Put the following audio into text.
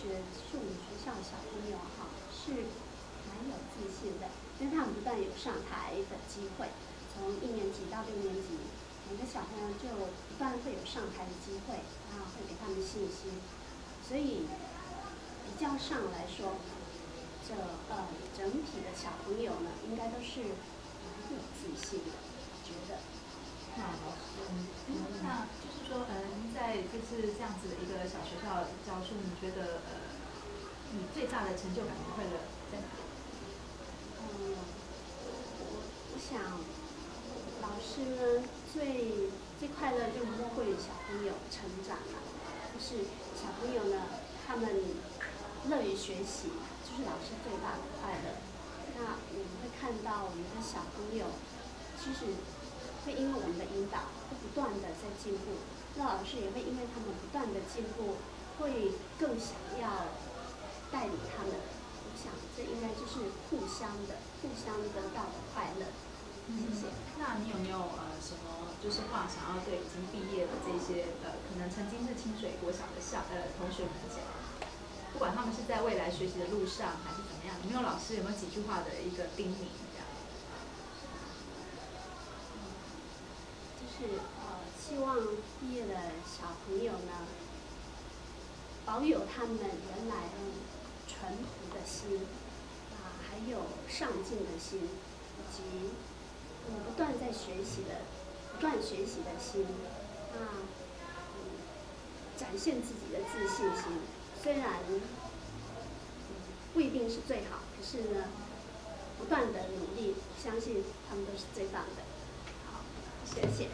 学数理学校小朋友哈是蛮有自信的，因为他们不但有上台的机会，从1年级到6年级，每个小朋友就不断会有上台的机会，然后会给他们信心，所以比较上来说，这整体的小朋友呢，应该都是蛮有自信的，我觉得。那就是说，您在就是这样子的一个小学校教书，你觉得你最大的成就感会在哪里？我想，老师呢最快乐就是摸会小朋友成长了，就是小朋友呢他们乐于学习，就是老师最大的快乐。那我们会看到我们的小朋友，其实。会因为我们的引导，会不断的在进步。那老师也会因为他们不断的进步，会更想要带领他们。我想这应该就是互相得到的快乐。谢谢。那你有没有什么就是话想要对已经毕业的这些可能曾经是清水国小的同学们讲？不管他们是在未来学习的路上还是怎么样，有没有老师有没有几句话的一个叮咛？ 是希望毕业的小朋友呢，保有他们原来淳朴的心，啊，还有上进的心，以及不断在学习的、心，啊，展现自己的自信心。虽然不一定是最好，可是呢，不断的努力，相信他们都是最棒的。 谢谢。